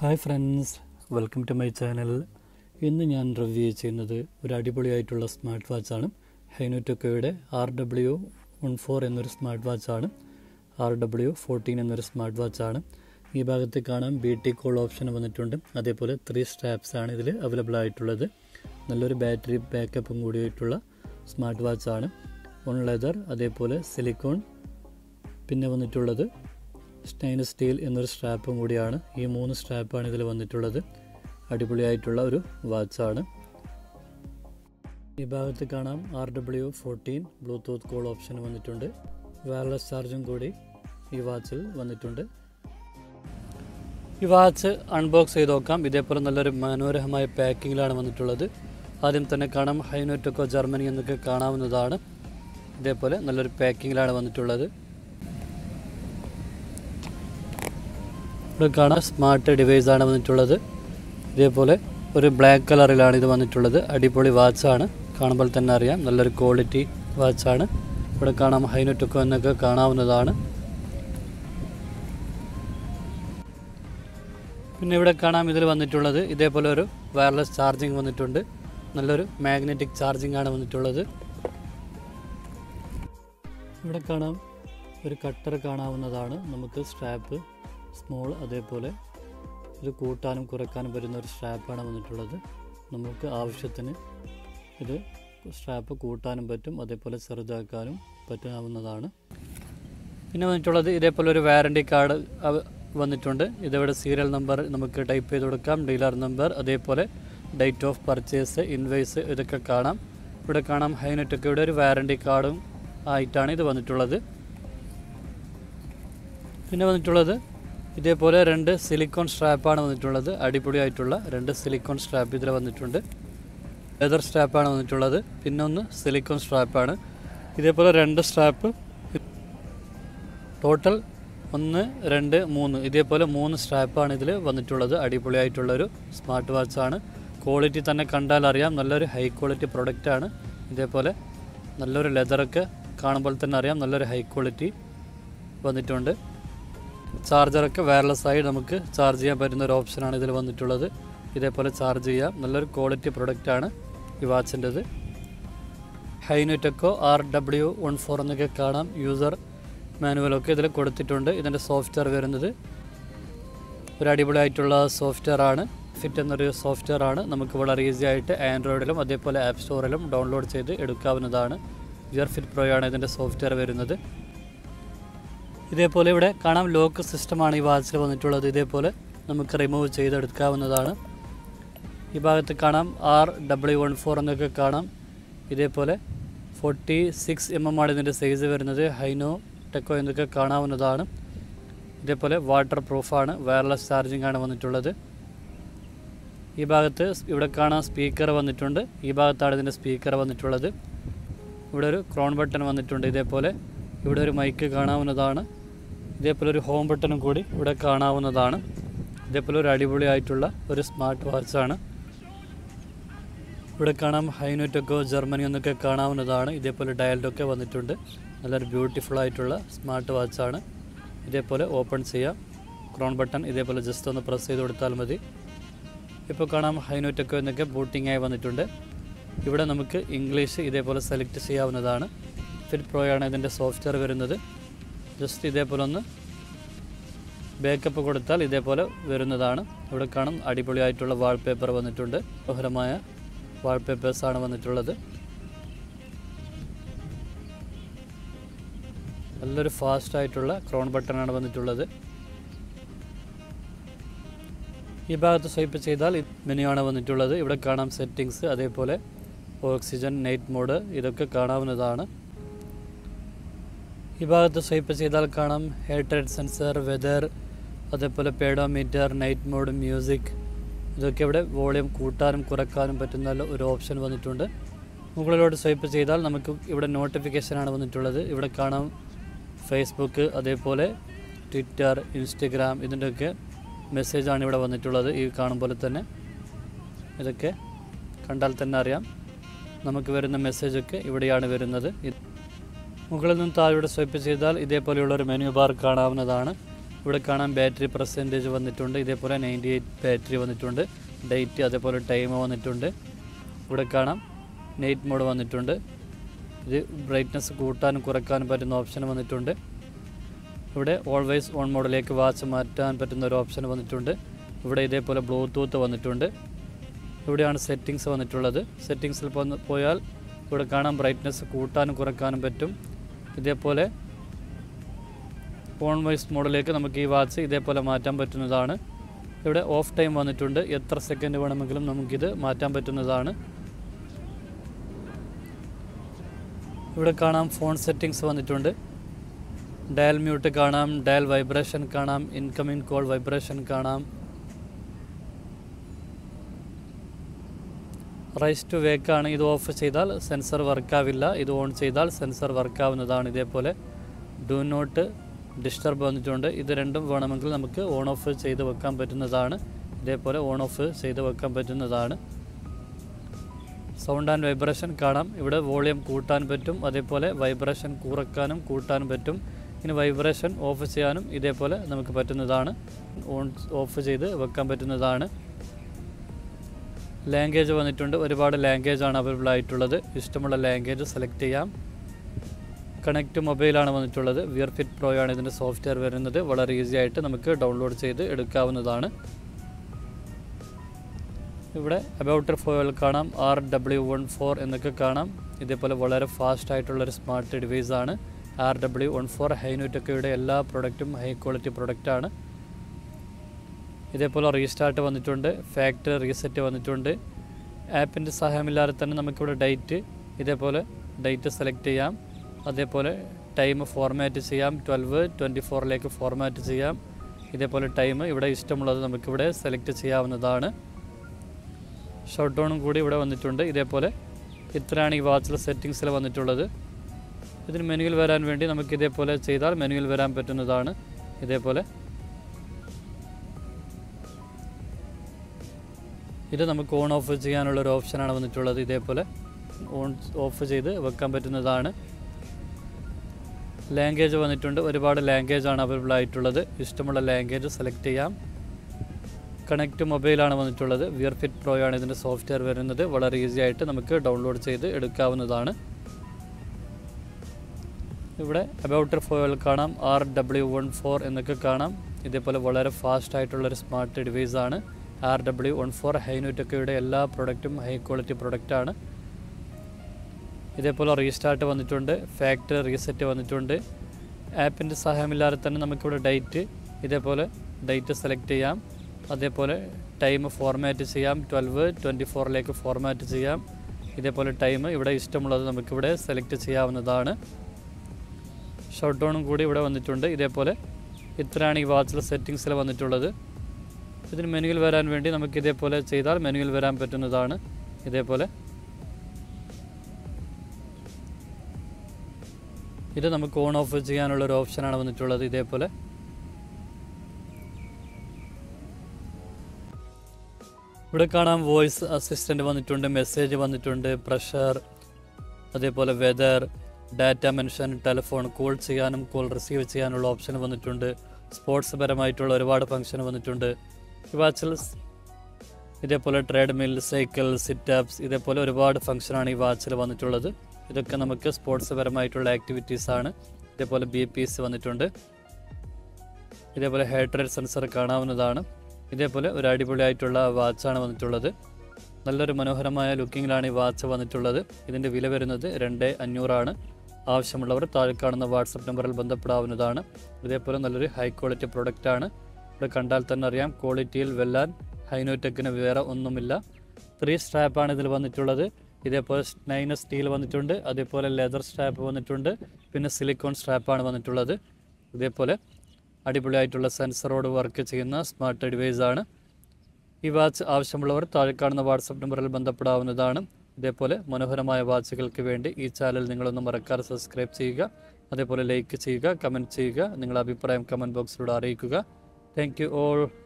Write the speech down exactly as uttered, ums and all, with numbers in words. Hi friends, welcome to my channel. ഇന്ന് ഞാൻ review ചെയ്യുന്നത് ഒരു അടിപൊളിയായിട്ടുള്ള സ്മാർട്ട് വാച്ച് ആണ്. ഹൈനോ ടെക്കോയുടെ ആർ ഡബ്ല്യു ഫോർട്ടീൻ എന്നൊരു സ്മാർട്ട് വാച്ച് ആണ്. ആർ ഡബ്ല്യു ഫോർട്ടീൻ എന്നൊരു സ്മാർട്ട് വാച്ച് ആണ്. ഈ ഭാഗത്ത് കാണാം ബി ടി കോൾ ഓപ്ഷൻ വന്നിട്ടുണ്ട്. അതേപോലെ three straps ആണ് ഇതിൽ അവൈലബിൾ ആയിട്ടുള്ളത്. നല്ലൊരു ബാറ്ററി ബാക്കപ്പും കൂടിയിട്ടുള്ള സ്മാർട്ട് വാച്ച് ആണ്. ഓൺ ലെതർ അതേപോലെ സിലിക്കോൺ പിന്നെ വന്നിട്ടുള്ളത് stainless steel എന്നൊരു സ്ട്രാപ്പും കൂടിയാണ്. ഈ മൂന്ന് സ്ട്രാപ്പാണ് ഇതിൽ വന്നിട്ടുള്ളത്. അടിപൊളിയായിട്ടുള്ള ഒരു വാച്ചാണ്. ഈ ഭാഗത്ത് കാണാം R W fourteen Bluetooth call option വന്നിട്ടുണ്ട്. വയർലെസ് ചാർജും കൂടി ഈ വാച്ചിൽ വന്നിട്ടുണ്ട്. ഈ വാച്ച് അൺബോക്സ് ചെയ്ത് നോക്കാം. ഇതേപോലെ നല്ലൊരു മനോഹരമായ പാക്കിങ്ങിലാണ് വന്നിട്ടുള്ളത്. ആദ്യം തന്നെ കാണാം ഹൈനോ ടെക്കോ ജർമ്മനി എന്നൊക്കെ കാണാവുന്നതാണ്. ഇതേപോലെ നല്ലൊരു പാക്കിങ്ങിലാണ് വന്നിട്ടുള്ളത്. ഇവിടെ കാണാം സ്മാർട്ട് ഡിവൈസ് ആണ് വന്നിട്ടുള്ളത്. ഇതേപോലെ ഒരു ബ്ലാക്ക് കളറിലാണ് ഇത് വന്നിട്ടുള്ളത്. അടിപൊളി വാച്ചാണ്, കാണുമ്പോൾ തന്നെ അറിയാം നല്ലൊരു ക്വാളിറ്റി വാച്ചാണ്. ഇവിടെ കാണാം ഹൈനോ ടെക്കോ എന്നൊക്കെ കാണാവുന്നതാണ്. പിന്നെ ഇവിടെ കാണാം ഇതിൽ വന്നിട്ടുള്ളത് ഇതേപോലെ ഒരു വയർലെസ് ചാർജിങ് വന്നിട്ടുണ്ട്. നല്ലൊരു മാഗ്നറ്റിക് ചാർജിങ് ആണ് വന്നിട്ടുള്ളത്. ഇവിടെ കാണാം ഒരു കട്ടർ കാണാവുന്നതാണ്. നമുക്ക് സ്ട്രാപ്പ് സ്മോൾ അതേപോലെ ഇത് കൂട്ടാനും കുറയ്ക്കാനും പറ്റുന്ന ഒരു സ്ട്രാപ്പാണ് വന്നിട്ടുള്ളത്. നമുക്ക് ആവശ്യത്തിന് ഇത് സ്ട്രാപ്പ് കൂട്ടാനും പറ്റും അതേപോലെ ചെറുതാക്കാനും പറ്റാവുന്നതാണ്. പിന്നെ വന്നിട്ടുള്ളത് ഇതേപോലെ ഒരു വാറണ്ടി കാർഡ് വന്നിട്ടുണ്ട്. ഇതിവിടെ സീരിയൽ നമ്പർ നമുക്ക് ടൈപ്പ് ചെയ്ത് കൊടുക്കാം, ഡീലർ നമ്പർ അതേപോലെ ഡേറ്റ് ഓഫ് പർച്ചേസ് ഇൻവോയ്സ് ഇതൊക്കെ കാണാം. ഇവിടെ കാണാം ഹൈനോ ടെക്കോയുടെ ഒരു വാറണ്ടി കാർഡും ആയിട്ടാണ് ഇത് വന്നിട്ടുള്ളത്. പിന്നെ വന്നിട്ടുള്ളത് ഇതേപോലെ രണ്ട് സിലിക്കോൺ സ്ട്രാപ്പാണ് വന്നിട്ടുള്ളത്. അടിപൊളിയായിട്ടുള്ള രണ്ട് സിലിക്കോൺ സ്ട്രാപ്പ് ഇതിൽ വന്നിട്ടുണ്ട്. ലെതർ സ്ട്രാപ്പാണ് വന്നിട്ടുള്ളത്, പിന്നൊന്ന് സിലിക്കോൺ സ്ട്രാപ്പാണ്. ഇതേപോലെ രണ്ട് സ്ട്രാപ്പ് ടോട്ടൽ ഒന്ന് രണ്ട് മൂന്ന് ഇതേപോലെ മൂന്ന് സ്ട്രാപ്പാണ് ഇതിൽ വന്നിട്ടുള്ളത്. അടിപൊളിയായിട്ടുള്ളൊരു സ്മാർട്ട് വാച്ചാണ്. ക്വാളിറ്റി തന്നെ കണ്ടാൽ അറിയാം നല്ലൊരു ഹൈ ക്വാളിറ്റി പ്രൊഡക്റ്റാണ്. ഇതേപോലെ നല്ലൊരു ലെതറൊക്കെ കാണുമ്പോൾ തന്നെ അറിയാം നല്ലൊരു ഹൈ ക്വാളിറ്റി വന്നിട്ടുണ്ട്. ചാർജറൊക്കെ വയർലെസ്സായി നമുക്ക് ചാർജ് ചെയ്യാൻ പറ്റുന്ന ഒരു ഓപ്ഷനാണ് ഇതിൽ വന്നിട്ടുള്ളത്. ഇതേപോലെ ചാർജ് ചെയ്യാം. നല്ലൊരു ക്വാളിറ്റി പ്രൊഡക്റ്റാണ് ഈ വാച്ചിൻ്റെത്. Haino Teko R W one four എന്നൊക്കെ കാണാം. യൂസർ മാനുവലൊക്കെ ഇതിൽ കൊടുത്തിട്ടുണ്ട്. ഇതിൻ്റെ സോഫ്റ്റ്വെയർ വരുന്നത് ഒരു അടിപൊളിയായിട്ടുള്ള സോഫ്റ്റ്വെയർ ആണ്. ഫിറ്റ് എന്നൊരു സോഫ്റ്റ്വെയർ ആണ്. നമുക്ക് വളരെ ഈസി ആയിട്ട് ആൻഡ്രോയിഡിലും അതേപോലെ ആപ്പ് സ്റ്റോറിലും ഡൗൺലോഡ് ചെയ്ത് എടുക്കാവുന്നതാണ്. വിയർ ഫിറ്റ് പ്രോയാണ് ഇതിൻ്റെ സോഫ്റ്റ്വെയർ വരുന്നത്. ഇതേപോലെ ഇവിടെ കാണാം ലോക്ക് സിസ്റ്റമാണ് ഈ വാച്ചിൽ വന്നിട്ടുള്ളത്. ഇതേപോലെ നമുക്ക് റിമൂവ് ചെയ്തെടുക്കാവുന്നതാണ്. ഈ ഭാഗത്ത് കാണാം ആർ ഡബ്ല്യു വൺ ഫോർ എന്നൊക്കെ കാണാം. ഇതേപോലെ ഫോർട്ടി സിക്സ് എം എം ആണ് ഇതിൻ്റെ സൈസ് വരുന്നത്. ഹൈനോ ടെക്കോ എന്നൊക്കെ കാണാവുന്നതാണ്. ഇതേപോലെ വാട്ടർ പ്രൂഫാണ്. വയർലെസ് ചാർജിങ് ആണ് വന്നിട്ടുള്ളത്. ഈ ഭാഗത്ത് ഇവിടെ കാണാം സ്പീക്കർ വന്നിട്ടുണ്ട്. ഈ ഭാഗത്താണ് ഇതിൻ്റെ സ്പീക്കർ വന്നിട്ടുള്ളത്. ഇവിടെ ഒരു ക്രോൺ ബട്ടൺ വന്നിട്ടുണ്ട്. ഇതേപോലെ ഇവിടെ ഒരു മൈക്ക് കാണാവുന്നതാണ്. ഇതേപോലെ ഒരു ഹോം ബട്ടണും കൂടി ഇവിടെ കാണാവുന്നതാണ്. ഇതേപോലെ ഒരു അടിപൊളിയായിട്ടുള്ള ഒരു സ്മാർട്ട് വാച്ചാണ്. ഇവിടെ കാണാം ഹൈനോ ടെക്കോ ജർമ്മനി എന്നൊക്കെ കാണാവുന്നതാണ്. ഇതേപോലെ ഡയൽഡൊക്കെ വന്നിട്ടുണ്ട്. നല്ലൊരു ബ്യൂട്ടിഫുൾ ആയിട്ടുള്ള സ്മാർട്ട് വാച്ചാണ്. ഇതേപോലെ ഓപ്പൺ ചെയ്യാം. ക്രോൺ ബട്ടൺ ഇതേപോലെ ജസ്റ്റ് ഒന്ന് പ്രസ് ചെയ്ത് കൊടുത്താൽ മതി. ഇപ്പോൾ കാണാം ഹൈനോ ടെക്കോ എന്നൊക്കെ ബൂട്ടിങ്ങായി വന്നിട്ടുണ്ട്. ഇവിടെ നമുക്ക് ഇംഗ്ലീഷ് ഇതേപോലെ സെലക്ട് ചെയ്യാവുന്നതാണ്. ഫിറ്റ് പ്രോയാണ് ഇതിൻ്റെ സോഫ്റ്റ്വെയർ വരുന്നത്. ജസ്റ്റ് ഇതേപോലെ ഒന്ന് ബാക്കപ്പ് കൊടുത്താൽ ഇതേപോലെ വരുന്നതാണ്. ഇവിടെ കാണും അടിപൊളിയായിട്ടുള്ള വാൾപേപ്പർ വന്നിട്ടുണ്ട്. മനോഹരമായ വാൾപേപ്പേഴ്സാണ് വന്നിട്ടുള്ളത്. നല്ലൊരു ഫാസ്റ്റായിട്ടുള്ള ക്രോൺ ബട്ടണാണ് വന്നിട്ടുള്ളത്. ഈ ഭാഗത്ത് സ്വൈപ്പ് ചെയ്താൽ മെനു ആണ് വന്നിട്ടുള്ളത്. ഇവിടെ കാണാം സെറ്റിങ്സ് അതേപോലെ ഓക്സിജൻ നൈറ്റ് മോഡ് ഇതൊക്കെ കാണാവുന്നതാണ്. ഈ ഭാഗത്ത് സ്വൈപ്പ് ചെയ്താൽ കാണാം ഹാർട്ട് റേറ്റ് സെൻസർ, വെതർ അതേപോലെ പേഡോമീറ്റർ, നൈറ്റ് മോഡ്, മ്യൂസിക് ഇതൊക്കെ ഇവിടെ വോളിയം കൂട്ടാനും കുറയ്ക്കാനും പറ്റുന്ന ഒരു ഓപ്ഷൻ വന്നിട്ടുണ്ട്. മുകളിലോട്ട് സ്വൈപ്പ് ചെയ്താൽ നമുക്ക് ഇവിടെ നോട്ടിഫിക്കേഷനാണ് വന്നിട്ടുള്ളത്. ഇവിടെ കാണാം ഫേസ്ബുക്ക് അതേപോലെ ട്വിറ്റർ, ഇൻസ്റ്റഗ്രാം ഇതിൻ്റെയൊക്കെ മെസ്സേജാണ് ഇവിടെ വന്നിട്ടുള്ളത്. ഈ കാണും പോലെ തന്നെ ഇതൊക്കെ കണ്ടാൽ തന്നെ അറിയാം നമുക്ക് വരുന്ന മെസ്സേജൊക്കെ ഇവിടെയാണ് വരുന്നത്. മുകളിൽ നിന്ന് താഴെ സ്വൈപ്പ് ചെയ്താൽ ഇതേപോലെയുള്ളൊരു മെനു ബാർ കാണാവുന്നതാണ്. ഇവിടെ കാണാം battery percentage വന്നിട്ടുണ്ട് ഇതേപോലെ ninety-eight battery വന്നിട്ടുണ്ട് date അതേപോലെ time വന്നിട്ടുണ്ട് ഇവിടെ കാണാം night mode വന്നിട്ടുണ്ട് ഇത് brightness കൂട്ടാനും കുറയ്ക്കാനും പറ്റുന്ന ഓപ്ഷൻ വന്നിട്ടുണ്ട് ഇവിടെ always on mode ലേക്ക് വാച്ച് മാറ്റാൻ പറ്റുന്ന ഒരു ഓപ്ഷൻ വന്നിട്ടുണ്ട് ഇവിടെ ഇതേപോലെ ബ്ലൂടൂത്ത് വന്നിട്ടുണ്ട് ഇവിടെയാണ് സെറ്റിംഗ്സ് വന്നിട്ടുള്ളത് സെറ്റിംഗ്സിൽ പോയാൽ ഇവിടെ കാണാം brightness കൂട്ടാനും കുറയ്ക്കാനും പറ്റും ഇതേപോലെ On voice model like Namaki Vatsi, they pull a matam betunazana. If the off time on the tunda, yet the second one among Namkida, matam betunazana. If the Kanam phone settings on the tunda, dial mute Kanam, dial vibration Kanam, incoming call vibration Kanam, rise to wake Kana, idu off Sedal, sensor worka villa, idu on Sedal, sensor worka on the Dani de Pole, do not. Disturb on the Jonda, either end of one uncle Namaka, one of us say the work competent as Arna, they put one of us say the work competent as Arna. Sound and vibration Kanam, if a volume Kutan betum, Adepole, vibration Kurakanum, Kutan betum, in vibration officianum, Idepole, Namakapatanazana, owns office either work competent Language on the Tunda, about a language on our light to the Istamal language, select Yam. Connect to mobile and one to other, we are fit pro and software wherein the water easy item, download say the Educavanadana about a foil canam R W fourteen in the Kakanam, Idepala Valer fast title smart device on R W fourteen Haino Teko Ella productum high quality product on Idepala restart on the Tunde, factor reset on the Tunde, app in the Sahamilatan Namakuda date, Idepole, date select yam. Time format twelve twenty-four like format ചെയ്യാം ഇതേപോലെ time ഇവിടെ ഇഷ്ടമുള്ളത് നമുക്ക് ഇവിടെ select ചെയ്യാവുന്നതാണ് shot down കൂടി ഇവിടെ വന്നിട്ടുണ്ട് ഇതേപോലെ ഇത്രയാണ് ഈ വാച്ചിലെ സെറ്റിംഗ്സിൽ വന്നിട്ടുള്ളത് ഇതിന് മെനുവിൽ വരാൻ വേണ്ടി നമുക്ക് ഇതേപോലെ ചെയ്താൽ മെനുവിൽ വരാൻ പറ്റുന്നതാണ് ഇതേപോലെ ഇത് നമുക്ക് ഓൺ ഓഫ് ചെയ്യാനുള്ള ഒരു ഓപ്ഷൻ ആണ് വന്നിട്ടുള്ളത് ഇതേപോലെ ഓൺ ഓഫ് ചെയ്ത് വെക്കാൻ പറ്റുന്നതാണ് Language on the Tunda, about a language on our light to other, Istamala language, select Yam. Connect to mobile on one to other, we are fit pro and the software wherein the water easy item, Namaka download say the Educavanadana. About a foil canam, R W fourteen in the Kakanam, Idepala Valer fast title smart device on R W fourteen Haino Teko Ella productum high quality product on. Idepolo restart on the Tunde, factor reset on the Tunde, app in the Sahamilatan Namakuda date, Idepole, date select yam, Adepole, time format is yam, twelve, twenty four like format is yam, Idepole time, Ivada Istamula Namakuda, select Siam Nadana, short down good on the Tunde, Idepole, Itrani watchla settings on the Tulada, within manual Varan Vendi Namakidepole, Chedar, manual Varan Petunadana, Idepole. This is the cone of the option. We have voice assistant, message, pressure, weather, data mention, telephone, call, call receive option, sports reward function. Treadmill, cycle, sit ups, reward function. This is the sports activities. This is the B P C. This is the heart rate sensor. This is the radical watch. This is the Manoharama looking watch. This is the Villa Vernade, Rende, and Nurana. Avshamala, Tarkana, WhatsApp number, Banda Pravanadana. This is the high quality product. The Kandaltanariam, quality, Vellan, Haino Teko Vera, Unumilla. Three strap on the This is nine steel on the tunda, other leather strap on the tunda, pin a silicone strap on the tulade, the pole, adipulitula sensor road work in smart device on a watch of Shamlover, Tarkan, the WhatsApp number Bandapada Dana, the pole, Manoharama Vachical Kivendi, each child Ningle Namaraka, subscribe Chiga, other pole lake Chiga, comment Chiga, Ninglabi Prime comment box Rudari Kuga. Thank you all.